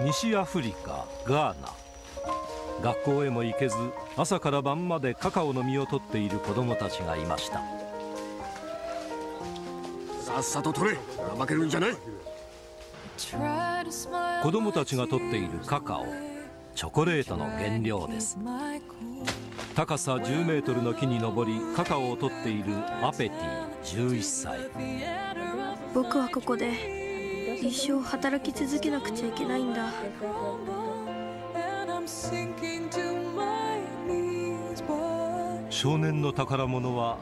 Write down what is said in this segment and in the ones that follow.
西アフリカ、ガーナ。学校へも行けず、朝から晩までカカオの実を取っている子どもたちがいました。さっさと取れ、怠けるんじゃない。子どもたちが取っているカカオ、チョコレートの原料です。高さ10メートルの木に登り、カカオを取っているアペティ、11歳。僕はここで一生働き続けなくちゃいけないんだ。少年の宝物は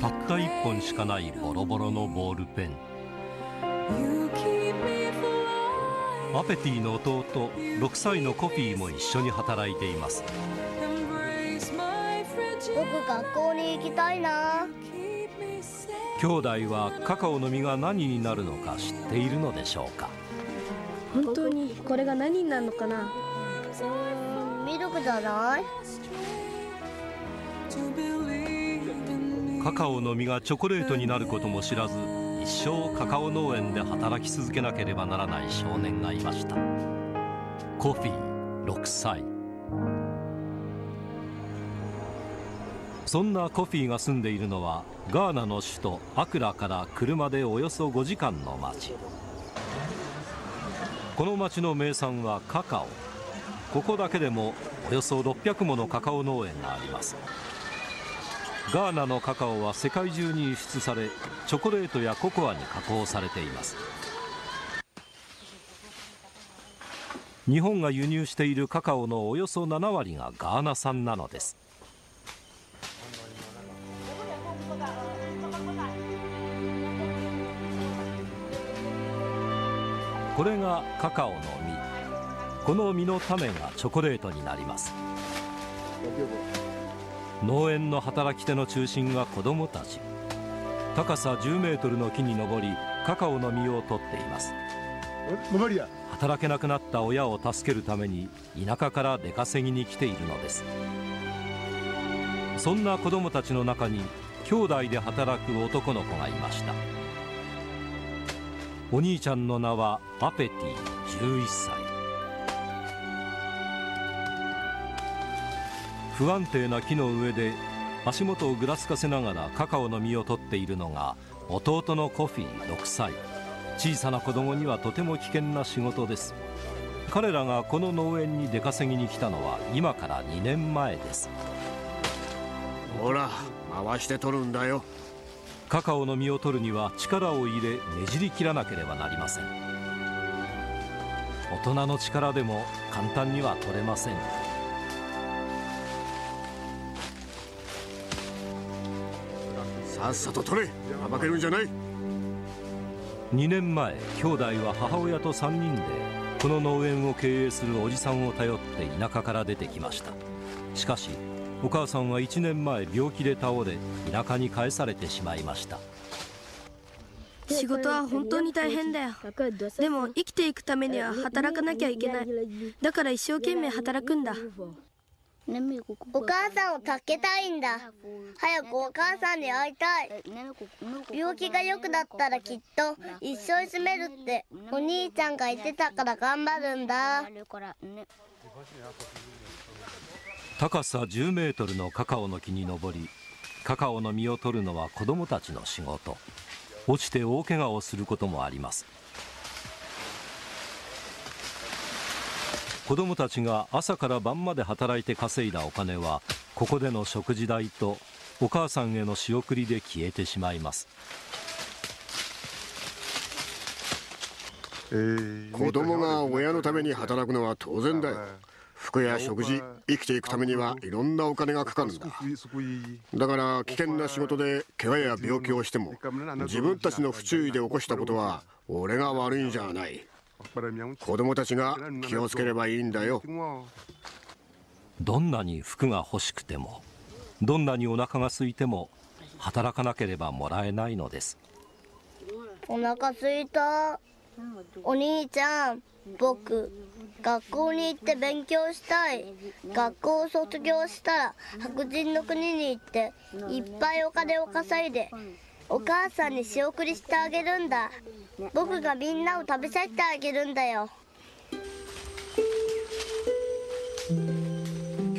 たった1本しかないボロボロのボールペン。アペティの弟、6歳のコフィーも一緒に働いています。僕、学校に行きたいな。兄弟はカカオの実が何になるのか知っているのでしょうか。本当にこれが何になるのかな。ミルクじゃない。カカオの実がチョコレートになることも知らず、一生カカオ農園で働き続けなければならない少年がいました。コフィー、6歳。そんなコフィーが住んでいるのはガーナの首都アクラから車でおよそ5時間の町。この町の名産はカカオ。ここだけでもおよそ600ものカカオ農園があります。ガーナのカカオは世界中に輸出され、チョコレートやココアに加工されています。日本が輸入しているカカオのおよそ7割がガーナ産なのです。これがカカオの実。この実の種がチョコレートになります。農園の働き手の中心が子どもたち。高さ10メートルの木に登り、カカオの実を取っています。働けなくなった親を助けるために田舎から出稼ぎに来ているのです。そんな子どもたちの中に兄弟で働く男の子がいました。お兄ちゃんの名はアペティ、11歳。不安定な木の上で足元をぐらつかせながらカカオの実を取っているのが弟のコフィー、6歳。小さな子供にはとても危険な仕事です。彼らがこの農園に出稼ぎに来たのは今から2年前です。ほら、回して取るんだよ。カカオの実を取るには力を入れ、ねじり切らなければなりません。大人の力でも簡単には取れません。さっさと取れ、暴けるんじゃない。2年前、兄弟は母親と3人でこの農園を経営するおじさんを頼って田舎から出てきました。しかしお母さんは1年前病気で倒れ、田舎に帰されてしまいました。仕事は本当に大変だよ。でも生きていくためには働かなきゃいけない。だから一生懸命働くんだ。お母さんを助けたいんだ。早くお母さんに会いたい。病気が良くなったらきっと一生住めるってお兄ちゃんが言ってたから頑張るんだ。高さ10メートルのカカオの木に登り、カカオの実を取るのは子どもたちの仕事。落ちて大怪我をすることもあります。子どもたちが朝から晩まで働いて稼いだお金は、ここでの食事代とお母さんへの仕送りで消えてしまいます。子どもが親のために働くのは当然だよ。服や食事、生きていくためにはいろんなお金がかかるんだ。だから危険な仕事で怪我や病気をしても、自分たちの不注意で起こしたことは俺が悪いんじゃない。子供たちが気をつければいいんだよ。どんなに服が欲しくても、どんなにお腹が空いても、働かなければもらえないのです。お腹空いた。お兄ちゃん、僕、学校に行って勉強したい。学校を卒業したら白人の国に行っていっぱいお金を稼いで、お母さんに仕送りしてあげるんだ。僕がみんなを食べさせてあげるんだよ。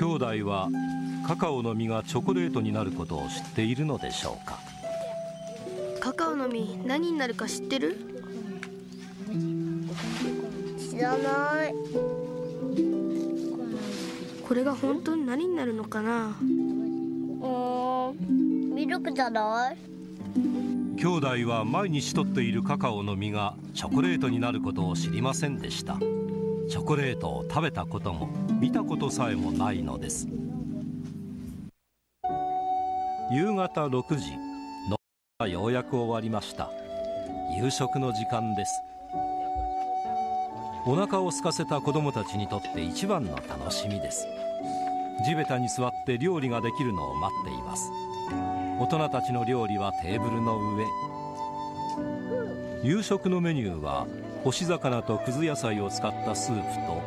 兄弟はカカオの実がチョコレートになることを知っているのでしょうか。カカオの実何になるか知ってる？知らない。これが本当に何になるのかな。ミルクじゃない？兄弟は毎日取っているカカオの実がチョコレートになることを知りませんでした。チョコレートを食べたことも見たことさえもないのです。夕方6時、農作業がようやく終わりました。夕食の時間です。お腹を空かせた子どもたちにとって一番の楽しみです。地べたに座って料理ができるのを待っています。大人たちの料理はテーブルの上。夕食のメニューは干し魚とくず野菜を使ったスープと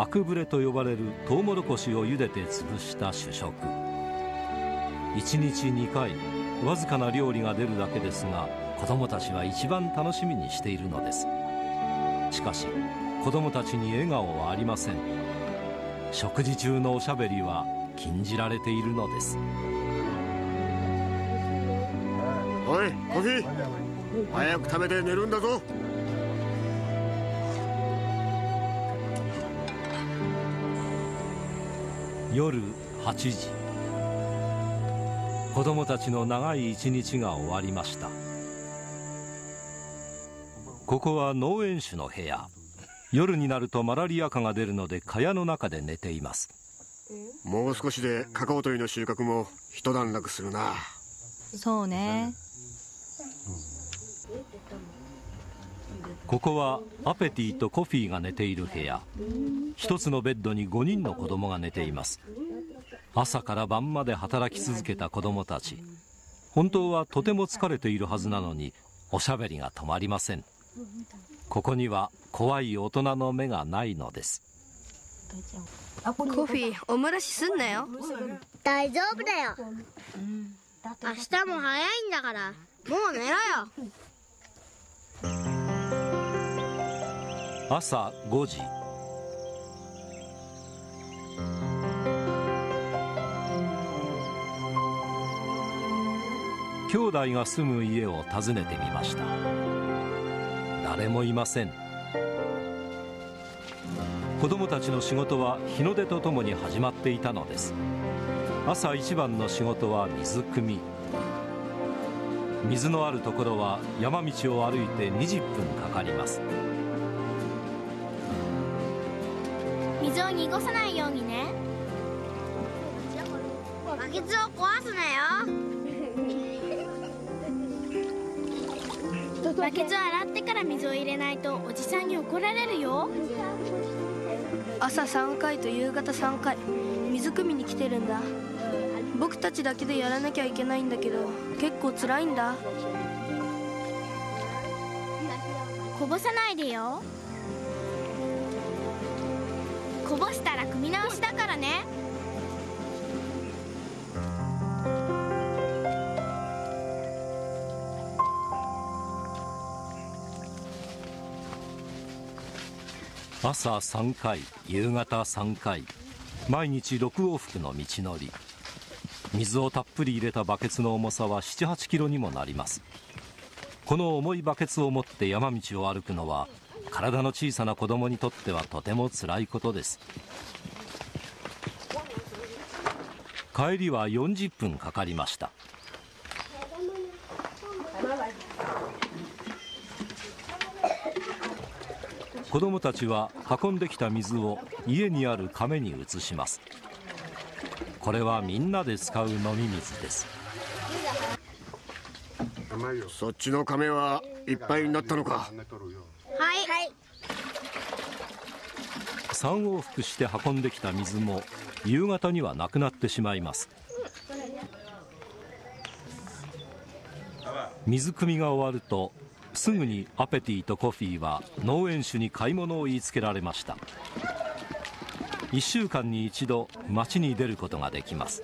アクブレと呼ばれるトウモロコシを茹でて潰した主食。1日2回わずかな料理が出るだけですが、子どもたちは一番楽しみにしているのです。しかし子どもたちに笑顔はありません。食事中のおしゃべりは禁じられているのです。おい、コキ、早く食べて寝るんだぞ。夜8時、子供たちの長い一日が終わりました。ここは農園主の部屋。夜になるとマラリア蚊が出るので蚊帳の中で寝ています。もう少しでカカオというの収穫も一段落するな。そうね。ここはアペティとコフィーが寝ている部屋。一つのベッドに5人の子供が寝ています。朝から晩まで働き続けた子供たち、本当はとても疲れているはずなのにおしゃべりが止まりません。ここには怖い大人の目がないのです。コフィー、お漏らしすんなよ。大丈夫だよ、明日も早いんだからもう寝ろよ。朝5時、兄弟が住む家を訪ねてみました。誰もいません。子供たちの仕事は日の出とともに始まっていたのです。朝一番の仕事は水汲み。水のあるところは山道を歩いて20分かかります。水を濁さないようにね。バケツを壊すなよ。バケツを洗ってから水を入れないとおじさんに怒られるよ。朝3回と夕方3回水汲みに来てるんだ。僕たちだけでやらなきゃいけないんだけど結構つらいんだ。こぼさないでよ。こぼしたら汲み直しだからね。朝3回夕方3回、毎日6往復の道のり。水をたっぷり入れたバケツの重さは7、8キロにもなります。この重いバケツを持って山道を歩くのは体の小さな子供にとってはとてもつらいことです。帰りは40分かかりました。子供たちは運んできた水を家にある甕に移します。これはみんなで使う飲み水です。そっちの甕はいっぱいになったのか。はい。3往復して運んできた水も夕方にはなくなってしまいます。水汲みが終わるとすぐにアペティとコフィーは農園主に買い物を言いつけられました。1週間に一度町に出ることができます。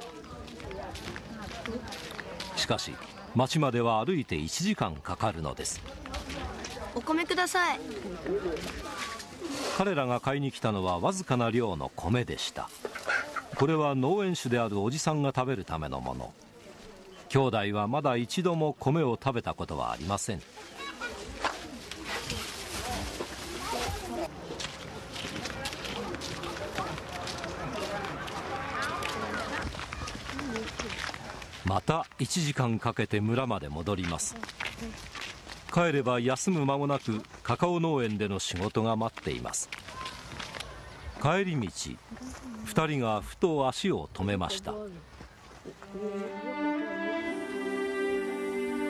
しかし町までは歩いて1時間かかるのです。お米ください。彼らが買いに来たのはわずかな量の米でした。これは農園主であるおじさんが食べるためのもの。兄弟はまだ一度も米を食べたことはありません。また1時間かけて村まで戻ります。帰れば休む間もなくカカオ農園での仕事が待っています。帰り道、2人がふと足を止めました。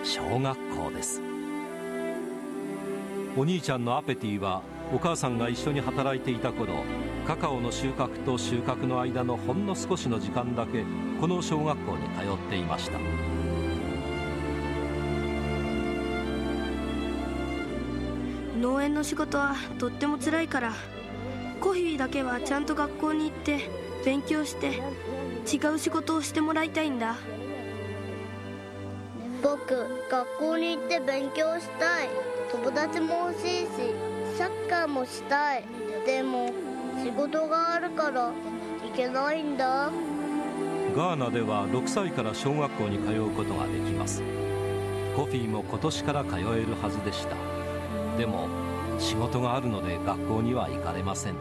小学校です。お兄ちゃんのアペティはお母さんが一緒に働いていた頃、カカオの収穫と収穫の間のほんの少しの時間だけこの小学校に通っていました。農園の仕事はとっても辛いから、コフィーだけはちゃんと学校に行って勉強して違う仕事をしてもらいたいんだ。僕、学校に行って勉強したい。友達も欲しいし、サッカーもしたい。でも仕事があるから行けないんだ。ガーナでは6歳から小学校に通うことができます。コフィーも今年から通えるはずでした。でも仕事があるので学校には行かれません。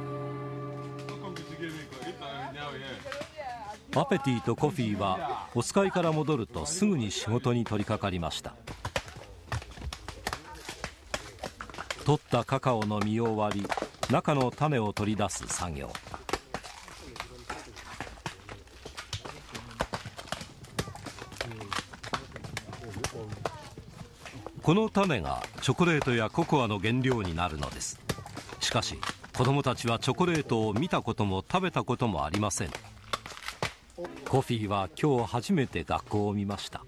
アペティとコフィーはお使いから戻るとすぐに仕事に取り掛かりました。取ったカカオの実を割り、中の種を取り出す作業。この種がチョコレートやココアの原料になるのです。しかし子どもたちはチョコレートを見たことも食べたこともありません。コフィーは今日初めて学校を見ました。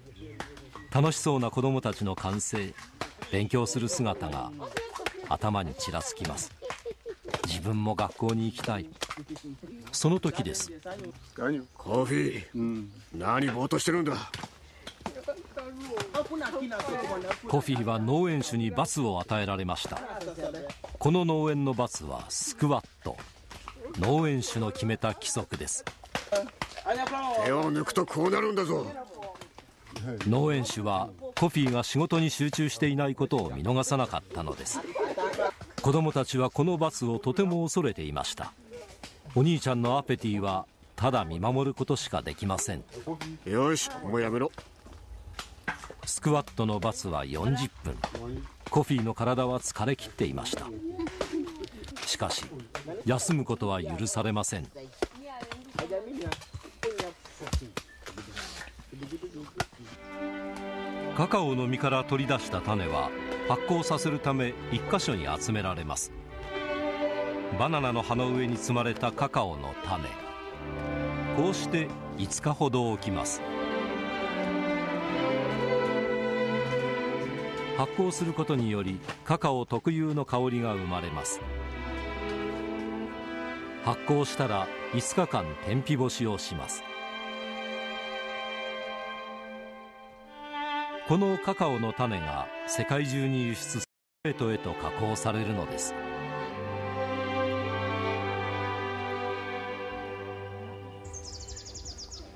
楽しそうな子どもたちの歓声、勉強する姿が頭にちらつきます。自分も学校に行きたい。その時です。コフィー、何ぼーっとしてるんだ。コフィーは農園主にバスを与えられました。この農園のバスはスクワット。農園主の決めた規則です。手を抜くとこうなるんだぞ。農園主はコフィーが仕事に集中していないことを見逃さなかったのです。子どもたちはこのバスをとても恐れていました。お兄ちゃんのアペティはただ見守ることしかできません。よし、もうやめろ。スクワットのバスは40分。コフィーの体は疲れ切っていました。しかし、休むことは許されません。カカオの実から取り出した種は発酵させるため一箇所に集められます。バナナの葉の上に積まれたカカオの種。こうして5日ほど置きます。発酵することによりカカオ特有の香りが生まれます。発酵したら5日間天日干しをします。このカカオの種が世界中に輸出され、チョコレートへと加工されるのです。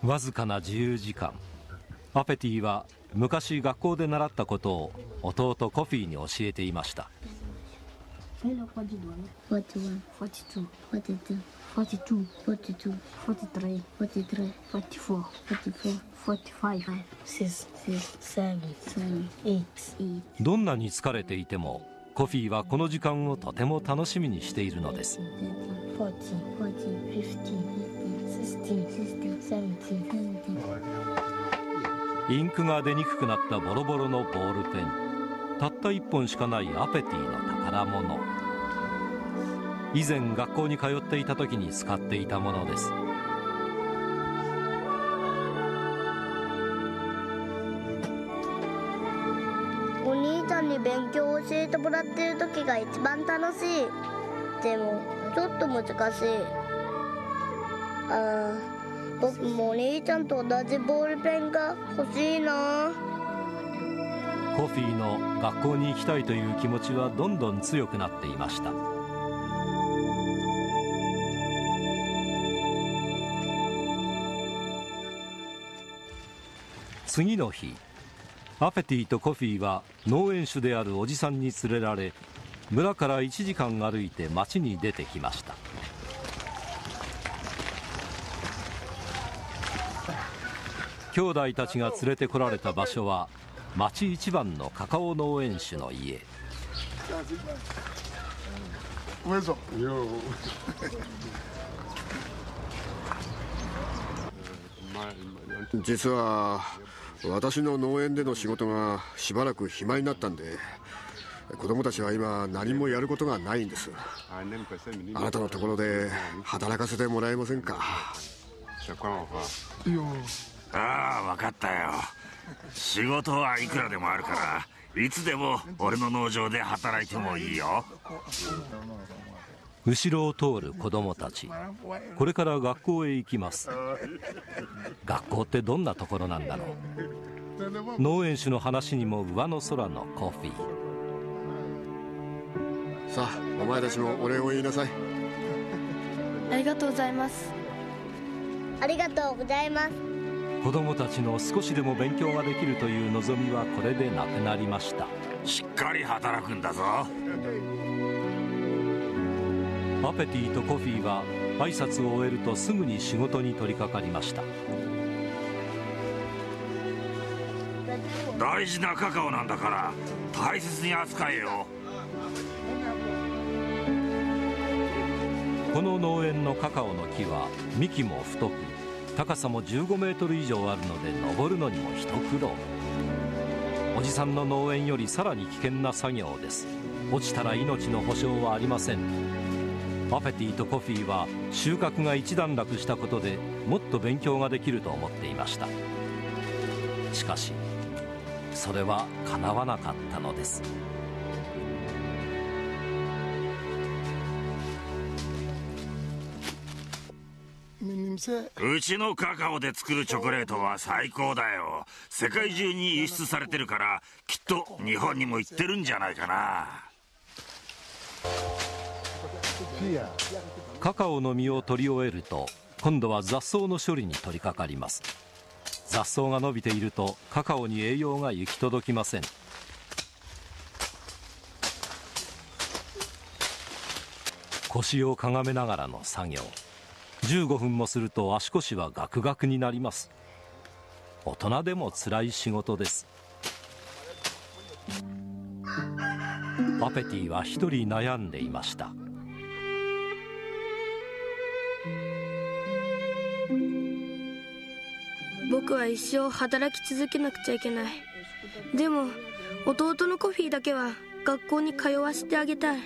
わずかな自由時間、アペティは昔学校で習ったことを弟コフィーに教えていました。どんなに疲れていてもコフィーはこの時間をとても楽しみにしているのです。インクが出にくくなったボロボロのボールペン、たった1本しかないアペティの宝物。以前学校に通っていた時に使っていたものです。お兄ちゃんに勉強を教えてもらっている時が一番楽しい。でもちょっと難しい。僕もお兄ちゃんと同じボールペンが欲しいな。コフィーの学校に行きたいという気持ちはどんどん強くなっていました。次の日、アフェティとコフィは農園主であるおじさんに連れられ、村から1時間歩いて町に出てきました。兄弟たちが連れてこられた場所は町一番のカカオ農園主の家。実は私の農園での仕事がしばらく暇になったんで、子供たちは今何もやることがないんです。あなたのところで働かせてもらえませんか？ああ、分かったよ。仕事はいくらでもあるから、いつでも俺の農場で働いてもいいよ。後ろを通る子供たち、これから学校へ行きます。学校ってどんなところなんだろう。農園主の話にも上の空のコフィー。さあ、お前たちもお礼を言いなさい。ありがとうございます。ありがとうございます。子供たちの少しでも勉強ができるという望みはこれでなくなりました。しっかり働くんだぞ。アペティとコフィは挨拶を終えるとすぐに仕事に取り掛かりました。大事なカカオなんだから大切に扱えよ。この農園のカカオの木は幹も太く、高さも15メートル以上あるので登るのにも一苦労。おじさんの農園よりさらに危険な作業です。落ちたら命の保証はありません。アフェティとコフィは収穫が一段落したことでもっと勉強ができると思っていました。しかしそれは叶わなかったのです。うちのカカオで作るチョコレートは最高だよ。世界中に輸出されてるから、きっと日本にも行ってるんじゃないかな。カカオの実を取り終えると、今度は雑草の処理に取り掛かります。雑草が伸びているとカカオに栄養が行き届きません。腰をかがめながらの作業。15分もすると足腰はガクガクになります。大人でもつらい仕事です。アペティは一人悩んでいました。僕は一生働き続けなくちゃいけない。でも弟のコフィーだけは学校に通わせてあげたい。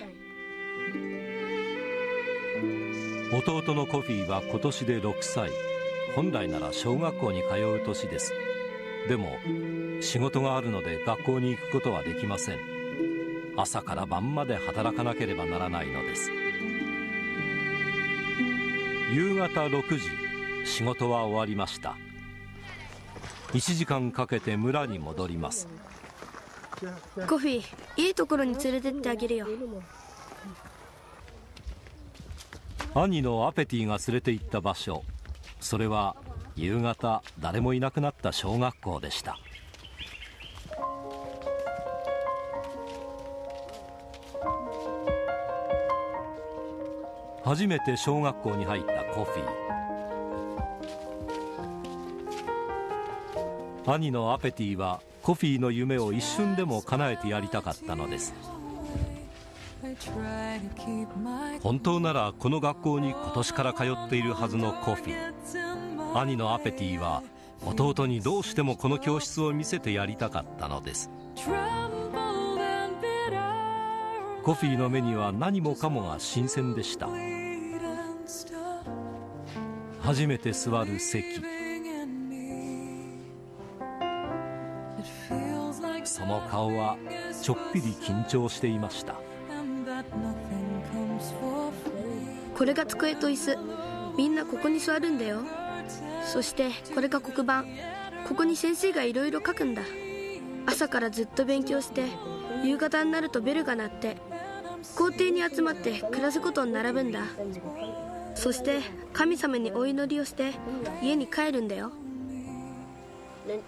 弟のコフィーは今年で6歳。本来なら小学校に通う年です。でも仕事があるので学校に行くことはできません。朝から晩まで働かなければならないのです。夕方6時、仕事は終わりました。1時間かけて村に戻ります。コフィ、いいところに連れてってあげるよ。兄のアペティが連れて行った場所、それは夕方誰もいなくなった小学校でした。初めて小学校に入ったコフィ。兄のアペティはコフィの夢を一瞬でも叶えてやりたかったのです。本当ならこの学校に今年から通っているはずのコフィ。兄のアペティは弟にどうしてもこの教室を見せてやりたかったのです。コフィの目には何もかもが新鮮でした。初めて座る席、その顔はちょっぴり緊張していました。これが机と椅子、みんなここに座るんだよ。そしてこれが黒板、ここに先生がいろいろ書くんだ。朝からずっと勉強して、夕方になるとベルが鳴って校庭に集まってクラスごとに並ぶんだ。そして神様にお祈りをして家に帰るんだよ。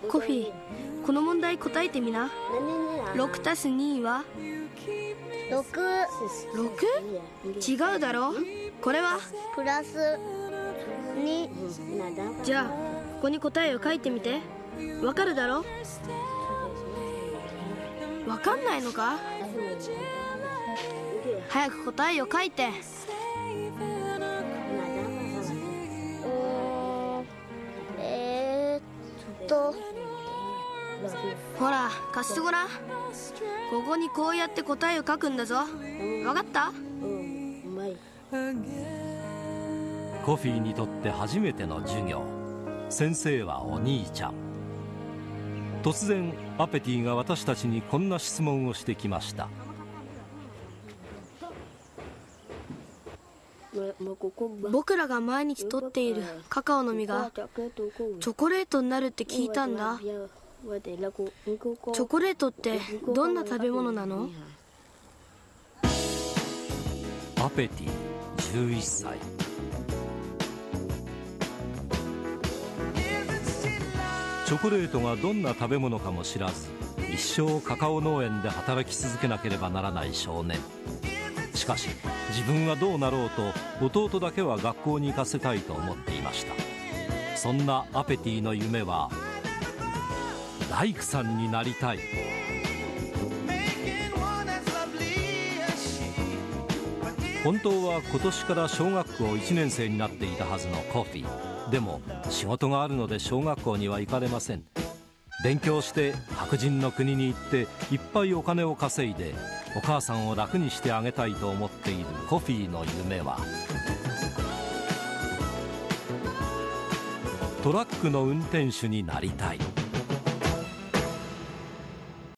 コフィ、この問題答えてみな。6+2 は 6？ 違うだろ。これはプラス2。じゃあここに答えを書いてみて。わかるだろ。わかんないのか。早く答えを書いて。ほら貸してごらん。ここにこうやって答えを書くんだぞ。わかった？コフィーにとって初めての授業。先生はお兄ちゃん。突然アペティが私たちにこんな質問をしてきました。僕らが毎日取っているカカオの実がチョコレートになるって聞いたんだ。チョコレートってどんな食べ物なの？アペティ11歳。チョコレートがどんな食べ物かも知らず、一生カカオ農園で働き続けなければならない少年。しかし自分はどうなろうと弟だけは学校に行かせたいと思っていました。そんなアペティの夢は大工さんになりたい。本当は今年から小学校1年生になっていたはずのコフィー。でも仕事があるので小学校には行かれません。勉強して白人の国に行っていっぱいお金を稼いでお母さんを楽にしてあげたいと思っているコフィーの夢はトラックの運転手になりたい。